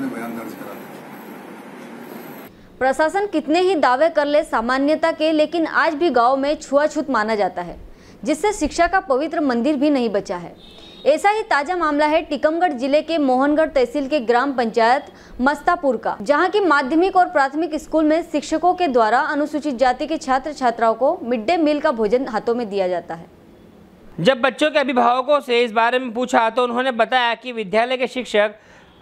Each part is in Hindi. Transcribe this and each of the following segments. में बयान दर्ज करा है। प्रशासन कितने ही दावे कर ले सामान्यता के, लेकिन आज भी गांव में छुआछूत माना जाता है, जिससे शिक्षा का पवित्र मंदिर भी नहीं बचा है। ऐसा ही ताज़ा मामला है टीकमगढ़ जिले के मोहनगढ़ तहसील के ग्राम पंचायत मस्तापुर का, जहां की माध्यमिक और प्राथमिक स्कूल में शिक्षकों के द्वारा अनुसूचित जाति के छात्र छात्राओं को मिड डे मील का भोजन हाथों में दिया जाता है। जब बच्चों के अभिभावकों से इस बारे में पूछा तो उन्होंने बताया कि विद्यालय के शिक्षक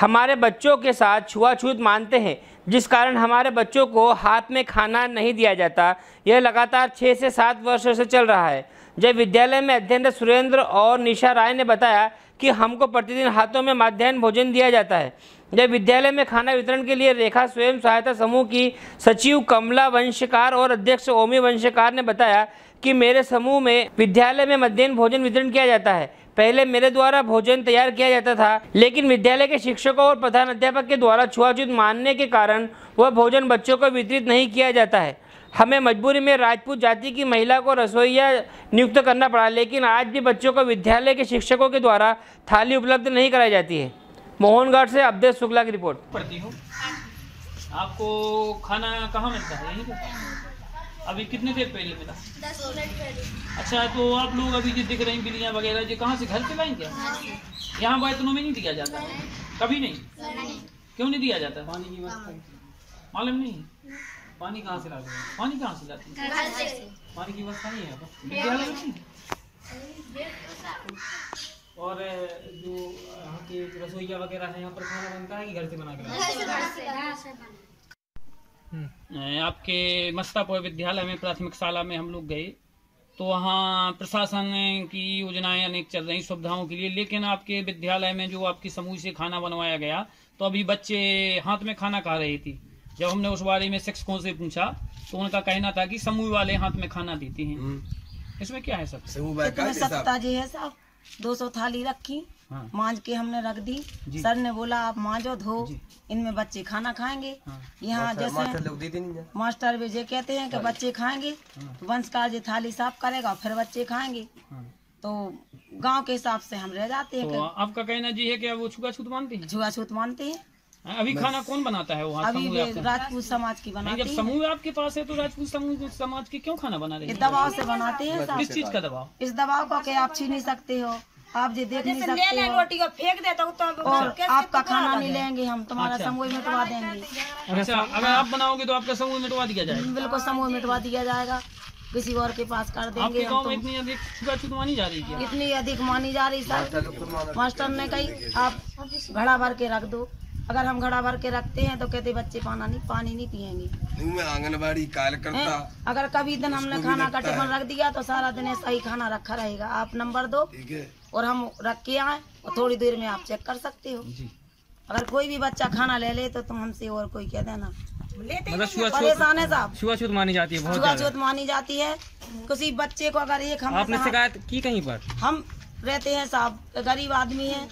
हमारे बच्चों के साथ छुआछूत मानते हैं, जिस कारण हमारे बच्चों को हाथ में खाना नहीं दिया जाता। यह लगातार 6 से 7 वर्षों से चल रहा है। जब विद्यालय में अध्ययनरत सुरेंद्र और निशा राय ने बताया कि हमको प्रतिदिन हाथों में मध्याह्न भोजन दिया जाता है। जब विद्यालय में खाना वितरण के लिए रेखा स्वयं सहायता समूह की सचिव कमला वंशकार और अध्यक्ष ओमी वंशकार ने बताया कि मेरे समूह में विद्यालय में मध्याह्न भोजन वितरण किया जाता है। पहले मेरे द्वारा भोजन तैयार किया जाता था, लेकिन विद्यालय के शिक्षकों और प्रधानाध्यापक के द्वारा छुआछूत मानने के कारण वह भोजन बच्चों को वितरित नहीं किया जाता है। हमें मजबूरी में राजपूत जाति की महिला को रसोइया नियुक्त करना पड़ा, लेकिन आज भी बच्चों को विद्यालय के शिक्षकों के द्वारा थाली उपलब्ध नहीं कराई जाती है। मोहनगढ़ से अब्देश शुक्ला की रिपोर्ट। पढ़ती हूँ। आपको खाना कहाँ मिलता है? यहीं पर। अभी कितने देर पहले मिला? 10 मिनट पहले। अच्छा, तो आप लोग अभी जो दिख रही हैं बिल्लियाँ वगैरह, ये कहाँ से घर से लाएं क्या? यहाँ बायतनों में नहीं दिया जाता है? कभी नहीं। क्यों नहीं दिया जाता? पानी की व्यवस्था मालूम नहीं। पानी कहाँ से लाते हैं? पानी कहाँ से लाते हैं? पानी की व्यवस्था नहीं है आपको? और जो यहाँ के रसोईया वगैरह है, यहाँ पर खाना बनता है कि घर से बना के? आपके मस्तापुर विद्यालय में प्राथमिक शाला में हम लोग गए तो वहाँ प्रशासन की योजनाएं अनेक चल रही सुविधाओं के लिए, लेकिन आपके विद्यालय में जो आपकी समूह से खाना बनवाया गया तो अभी बच्चे हाथ में खाना खा रही थी। जब हमने उस बारे में शिक्षकों से पूछा तो उनका कहना था कि समूह वाले हाथ में खाना देते हैं। इसमें क्या है सब? 200 थाली रखी, हाँ। मांझ के हमने रख दी। सर ने बोला आप मांझो धो, इनमें बच्चे खाना खाएंगे। हाँ। यहाँ जैसे मास्टर भी जे कहते हैं कि बच्चे खाएंगे, हाँ। तो वंशकार जी थाली साफ करेगा फिर बच्चे खाएंगे। हाँ। तो गांव के हिसाब से हम रह जाते हैं। तो आपका कहना जी है कि वो छुआछूत मानते हैं? छुआछूत मानते हैं। अभी खाना कौन बनाता है? वहाँ अभी राजपूत समाज की बनाते हैं। जब समूह आपके पास है तो राजपूत समाज की क्यों खाना बना रहे हैं? दबाव से बनाते हैं। किस चीज का दबाव? इस दबाव का कि आप छीन नहीं सकते हो, आप ये देख नहीं सकते हो, रोटी को फेंक देता हूँ तो आपका खाना नहीं लेंगे हम, तुम्हारा समूह मिटवा देंगे। अच्छा, अगर आप बनाओगे तो आपका समूह मिटवा दिया जाएगा? बिल्कुल, समूह मिटवा दिया जाएगा, किसी और के पास कर देंगे। इतनी अधिक छुआछूत मानी जा रही है? इतनी अधिक मानी जा रही सर। मास्टर ने कही आप घड़ा भर के रख दो, अगर हम घड़ा भर के रखते हैं तो कहते बच्चे पानी नहीं पियेंगे। आंगनबाड़ी कार्यकर्ता अगर कभी दिन हमने खाना का टिफिन रख दिया तो सारा दिन ऐसा ही खाना रखा रहेगा। आप नंबर दो और हम रख के आए और थोड़ी देर में आप चेक कर सकते हो। अगर कोई भी बच्चा खाना ले ले तो तुम हमसे और कोई कह देना। परेशान है साहब। छुआछूत मानी जाती है, छुआछूत मानी जाती है। किसी बच्चे को अगर एक हमने शिकायत की कहीं पर, हम रहते हैं साहब गरीब आदमी है,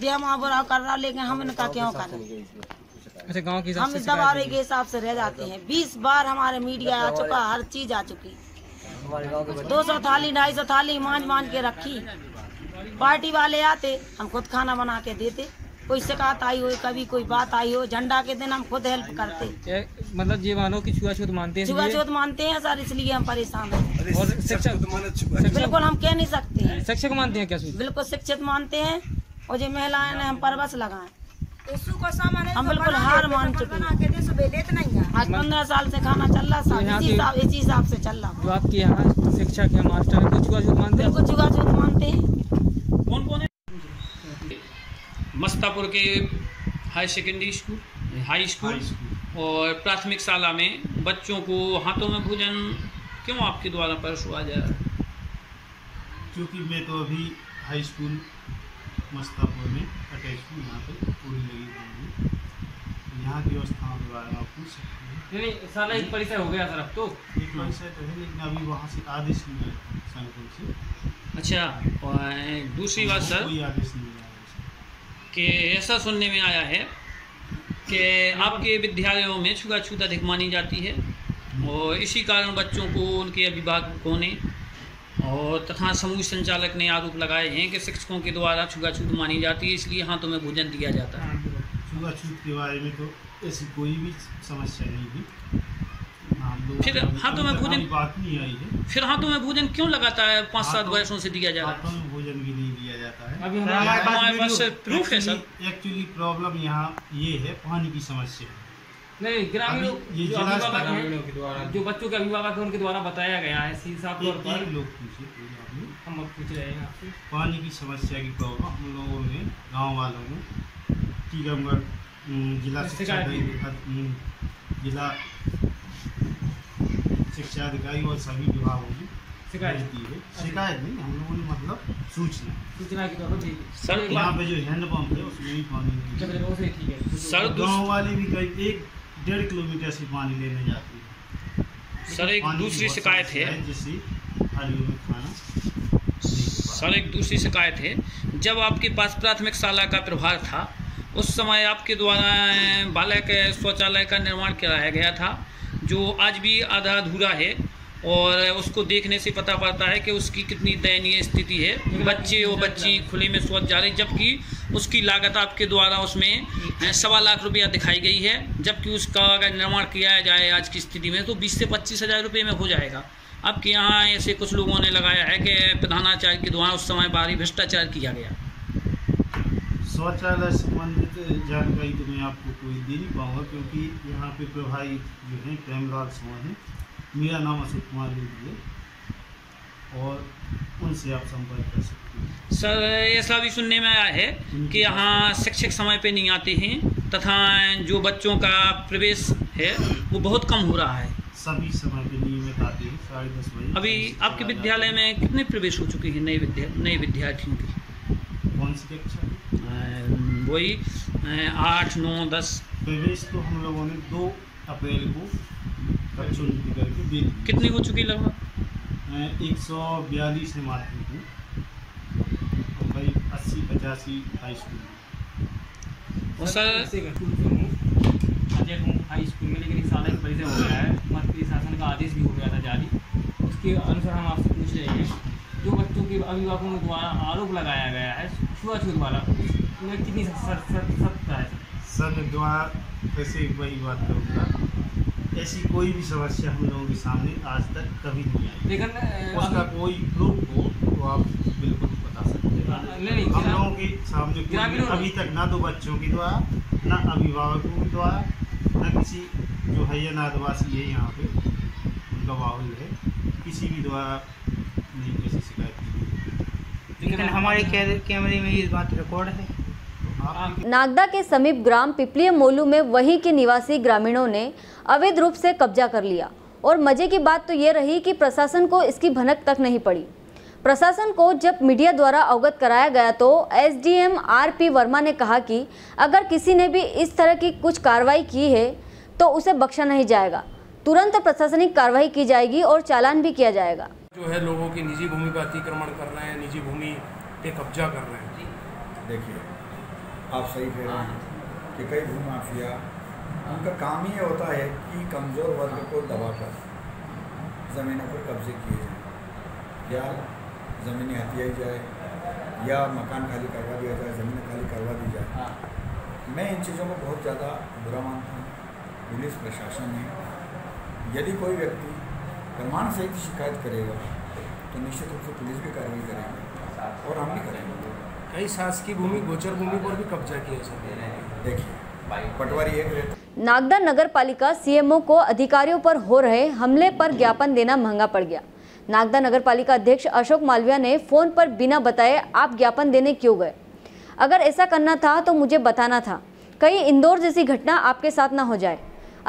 जी हम वहाँ बुरा कर रहा, लेकिन हम इनका क्यों कर रहे हैं? गाँव के हम इस दबारे के हिसाब से रह जाते हैं। 20 बार हमारे मीडिया आ चुका, हर चीज आ चुकी। 200 थाली 250 थाली मान के रखी, पार्टी वाले आते हम खुद खाना बना के देते। कोई शिकायत आई हो, कभी कोई बात आई हो, झंडा के दिन हम खुद हेल्प करते। मतलब ये मानो कि छुआछूत मानते हैं? छुआछूत मानते हैं सर, इसलिए हम परेशान हैं। और शिक्षक बिल्कुल हम कह नहीं सकते हैं। शिक्षक मानते हैं क्या? बिल्कुल शिक्षित मानते हैं। और जो महिलाएं ने हम पर बस लगाए, हम बिल्कुल हार मान चुके हैं। 15 साल से खाना चल रहा साहब, इसी हिसाब से चल रहा। जो आपके यहाँ शिक्षक है, मास्टर है, कुछ छुआछूत मानते हैं? कुछ छुआछूत मानते हैं। कौन कौन है? मस्तापुर के high secondary school, high school और प्राथमिक शाला में बच्चों को हाथों में भोजन क्यों आपके द्वारा परसुआ जा रहा है? क्योंकि मैं तो अभी हाई स्कूल मस्तापुर में अटैच हूँ, यहाँ पर पूरी लगी हुई है। यहाँ की व्यवस्थाओं के बारे में आप पूछ सकते हैं। साला एक परिसर हो गया सर, अब तो एक परिसर तो है, लेकिन अभी वहाँ से आदेश नहीं आया संगठन से। अच्छा, और दूसरी बात सर, कोई आदेश नहीं आया कि ऐसा सुनने में आया है कि आपके विद्यालयों में छुआछूत अधिक मानी जाती है और इसी कारण बच्चों को उनके अभिभावकों ने और तथा समूह संचालक ने आरोप लगाए हैं कि शिक्षकों के द्वारा छुआछूत मानी जाती है, इसलिए हाथों में भोजन दिया जाता है। छुआछूत के बारे में तो ऐसी कोई भी समस्या नहीं थी। फिर हाथों में भोजन बात नहीं आई है। फिर हाथों में भोजन क्यों लगाता है? 5-7 वर्षों से दिया जा रहा है। हाथों में भोजन भी नहीं दिया जाता है। अभी हमारे पास प्रूफ है सर। एक्चुअली प्रॉब्लम यहाँ ये है, पानी की समस्या नहीं। ग्रामीणों जो बच्चों के अभिभावक हैं उनके द्वारा बताया गया है हम पूछ रहे हैं आपसे। पानी की समस्या की प्रॉब्लम हम लोगों ने, गाँव वालों ने टीकमगढ़ जिला शिक्षा अधिकारी और सभी विभागों में शिकायत की है। शिकायत नहीं, हम लोगों ने मतलब सूचना की तरफ सर। यहाँ पे जो हैंडपम्प है उसमें भी पानी नहीं। सर गाँव वाले भी कई 1-1.5 किलोमीटर से पानी लेने जाते हैं। सर एक दूसरी शिकायत है जिससे थालियों में खाना। सर एक दूसरी शिकायत है, जब आपके पास प्राथमिक शाला का प्रभार था उस समय आपके द्वारा बालक शौचालय का निर्माण कराया गया था जो आज भी आधा अधूरा है और उसको देखने से पता पड़ता है कि उसकी कितनी दयनीय स्थिति है। बच्चे और बच्ची खुले में शौच जा रहे, जबकि उसकी लागत आपके द्वारा उसमें 1.25 लाख रुपया दिखाई गई है, जबकि उसका अगर निर्माण किया जाए आज की स्थिति में तो 20 से 25 हज़ार रुपये में हो जाएगा। आपके यहाँ ऐसे कुछ लोगों ने लगाया है कि प्रधानाचार्य के द्वारा उस समय भारी भ्रष्टाचार किया गया। शौचालय संबंधित जानकारी तो मैं आपको कोई दे नहीं पाऊँगा क्योंकि यहाँ पे प्रभारी जो है प्रेमलाल सोन है। मेरा नाम अशोक कुमार है और उनसे आप संपर्क कर सकते हैं। सर ऐसा भी सुनने में आया है कि यहाँ शिक्षक समय पे नहीं आते हैं तथा जो बच्चों का प्रवेश है वो बहुत कम हो रहा है। सभी समय पे नियमित आते हैं 10:30 बजे। अभी आपके विद्यालय में कितने प्रवेश हो चुके हैं नए विद्यार्थियों के? कौन सी कक्षा? वही 8, 9, 10 प्रवेश तो हम लोगों ने 2 अप्रैल को करके दी। कितनी हो चुकी लगभग? 142 है माध्यमिक और भाई 80-85 हाई स्कूल। और सर हाई स्कूल में लेकिन साल का परिचय हो गया है, मंत्री शासन का आदेश भी हो गया था जारी। उसके अनुसार हम आपसे पूछ रहे हैं जो बच्चों के अभिभावकों के द्वारा आरोप लगाया गया है छुआछूत वाला, उसमें कितनी सख्ता है? सर द्वारा ऐसे वही बात करूँगा, ऐसी कोई भी समस्या हम लोगों के सामने आज तक कभी नहीं आई। लेकिन उसका कोई प्रूफ हो तो आप बिल्कुल बता सकते हैं। हम लोगों के सामने अभी तक ना तो बच्चों के द्वारा, ना अभिभावकों के द्वारा, ना किसी जो हरियाणा आदिवासी है यहाँ पे उनका माहौल है, किसी भी द्वारा नहीं कैसी शिकायत की। लेकिन हमारे कैमरे में इस बात रिकॉर्ड है। नागदा के समीप ग्राम पिपली मोलू में वहीं के निवासी ग्रामीणों ने अवैध रूप से कब्जा कर लिया और मजे की बात तो ये रही कि प्रशासन को इसकी भनक तक नहीं पड़ी। प्रशासन को जब मीडिया द्वारा अवगत कराया गया तो एसडीएम आरपी वर्मा ने कहा कि अगर किसी ने भी इस तरह की कुछ कार्रवाई की है तो उसे बख्शा नहीं जाएगा, तुरंत प्रशासनिक कार्रवाई की जाएगी और चालान भी किया जाएगा। जो है लोगों की निजी भूमि पर अतिक्रमण कर रहे हैं, निजी भूमि पे कब्जा कर रहे हैं। देखिए आप सही कह रहे हैं कि कई भूमाफिया उनका काम ही होता है कि कमज़ोर वर्ग को दबाकर ज़मीनों पर कब्जे किए जाएं, या ज़मीनें हथियाई जाए या मकान खाली करवा दिया जाए, ज़मीनें खाली करवा दी जाए। मैं इन चीज़ों को बहुत ज़्यादा बुरा मानता हूँ। पुलिस प्रशासन ने यदि कोई व्यक्ति प्रमाण सहित शिकायत करेगा तो निश्चित रूप से पुलिस भी कार्रवाई करेगी और हम भी करेंगे। कई शासकीय भूमि, गोचर भूमि पर भी कब्जा किया जाता है। देखिए पटवारी एक नागदा नगर पालिका सीएमओ को अधिकारियों पर हो रहे हमले पर ज्ञापन देना महंगा पड़ गया। नागदा नगर पालिका अध्यक्ष अशोक मालविया ने फोन पर बिना बताए आप ज्ञापन देने क्यों गए? अगर ऐसा करना था तो मुझे बताना था, कहीं इंदौर जैसी घटना आपके साथ ना हो जाए।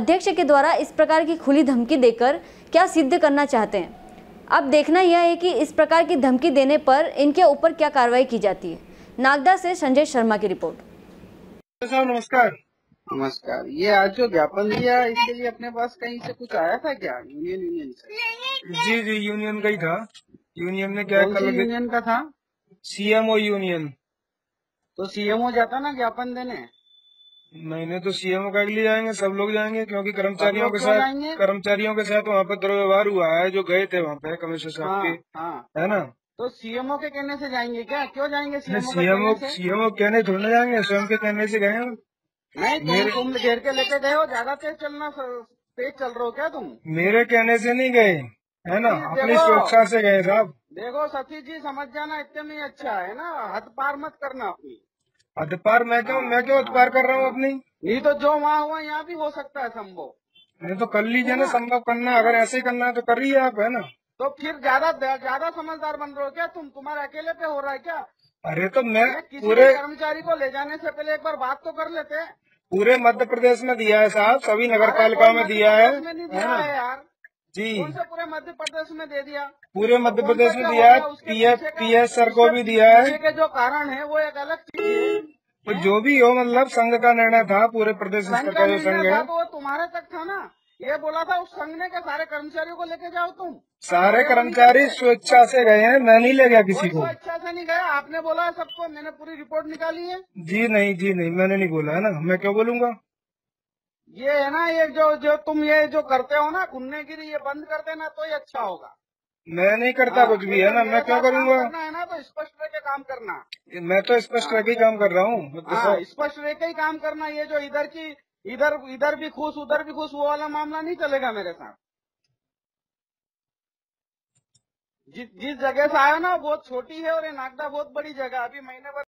अध्यक्ष के द्वारा इस प्रकार की खुली धमकी देकर क्या सिद्ध करना चाहते हैं? अब देखना यह है कि इस प्रकार की धमकी देने पर इनके ऊपर क्या कार्रवाई की जाती है। नागदा से संजय शर्मा की रिपोर्ट। सर नमस्कार। नमस्कार। ये आज जो ज्ञापन दिया इसके लिए अपने पास कहीं से कुछ आया था क्या? यूनियन से? जी यूनियन का ही था। यूनियन ने क्या? यूनियन का था सीएमओ यूनियन। तो सीएमओ जाता ना ज्ञापन देने? नहीं तो सीएमओ का लिए जाएंगे, सब लोग जाएंगे क्योंकि कर्मचारियों के साथ वहाँ पे दुर्व्यवहार हुआ है। जो गए थे वहाँ पे कमिश्नर साहब के, है ना? तो सीएमओ के कहने से जाएंगे क्या? क्यों जाएंगे? सीएमओ कहने थोड़ी ना जाएंगे, स्वयं के कहने से गए। नहीं, तुम घेर के लेके गए हो, ज्यादा तेज चल रहे हो क्या तुम? मेरे कहने से नहीं गए है ना, अपनी सुरक्षा से गए साहब। देखो सती जी समझ जाना, इतने में अच्छा है ना, हद पार मत करना अपनी। हद पार मैं क्यों हद पार कर रहा हूँ अपनी? नहीं तो जो वहाँ हुआ यहाँ भी हो सकता है संभव। नहीं तो कर लीजिए ना, संभव करना, अगर ऐसे ही करना है तो कर रही आप है ना। तो फिर ज्यादा समझदार बन रहे हो क्या तुम? तुम्हारे अकेले पे हो रहा है क्या? अरे तो मैं पूरे कर्मचारी को ले जाने से पहले एक बार बात तो कर लेते। पूरे मध्य प्रदेश में दिया है साहब, सभी नगर पालिकाओं में दिया है यार जी, पूरे मध्य प्रदेश में दे दिया, पूरे मध्य प्रदेश में दिया है, पीएस सर को भी दिया है। जो कारण है वो एक अलग चीज है, जो भी हो मतलब संघ का निर्णय था, पूरे प्रदेश का जो संघ है वो तुम्हारे तक था ना, ये बोला था उस संघ ने के सारे कर्मचारियों को लेके जाओ। तुम सारे कर्मचारी स्वेच्छा से गए हैं, मैं नहीं ले गया किसी को, स्वेच्छा से नहीं गया, आपने बोला है सबको, मैंने पूरी रिपोर्ट निकाली है। जी नहीं मैंने नहीं बोला है ना, मैं क्यों बोलूँगा? ये है ना, ये जो तुम ये जो करते हो ना गुंडेगिरी, ये बंद कर देना तो ये अच्छा होगा। मैं नहीं करता कुछ भी है ना, मैं क्या करूँगा है ना, तो स्पष्ट रह के काम करना। मैं तो स्पष्ट रह के काम कर रहा हूँ, स्पष्ट रह के ही काम करना। ये जो इधर की इधर भी खुश उधर भी खुश, वो वाला मामला नहीं चलेगा मेरे साथ। जिस जगह से आया ना बहुत छोटी है और ये नागदा बहुत बड़ी जगह, अभी महीने भर